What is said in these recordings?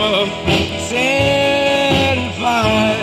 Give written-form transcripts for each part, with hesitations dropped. never satisfied.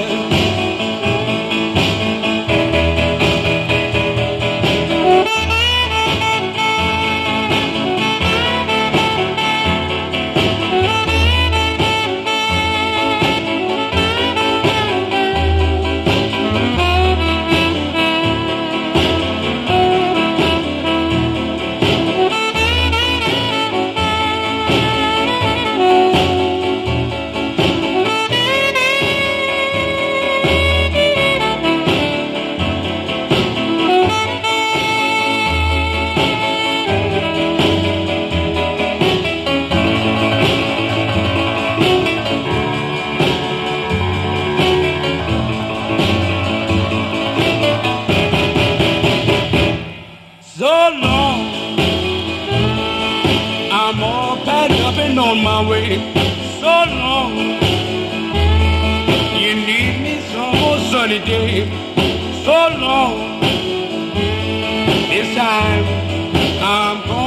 I'm all packed up and on my way. So long, you need me some more sunny day. So long, this time I'm gone.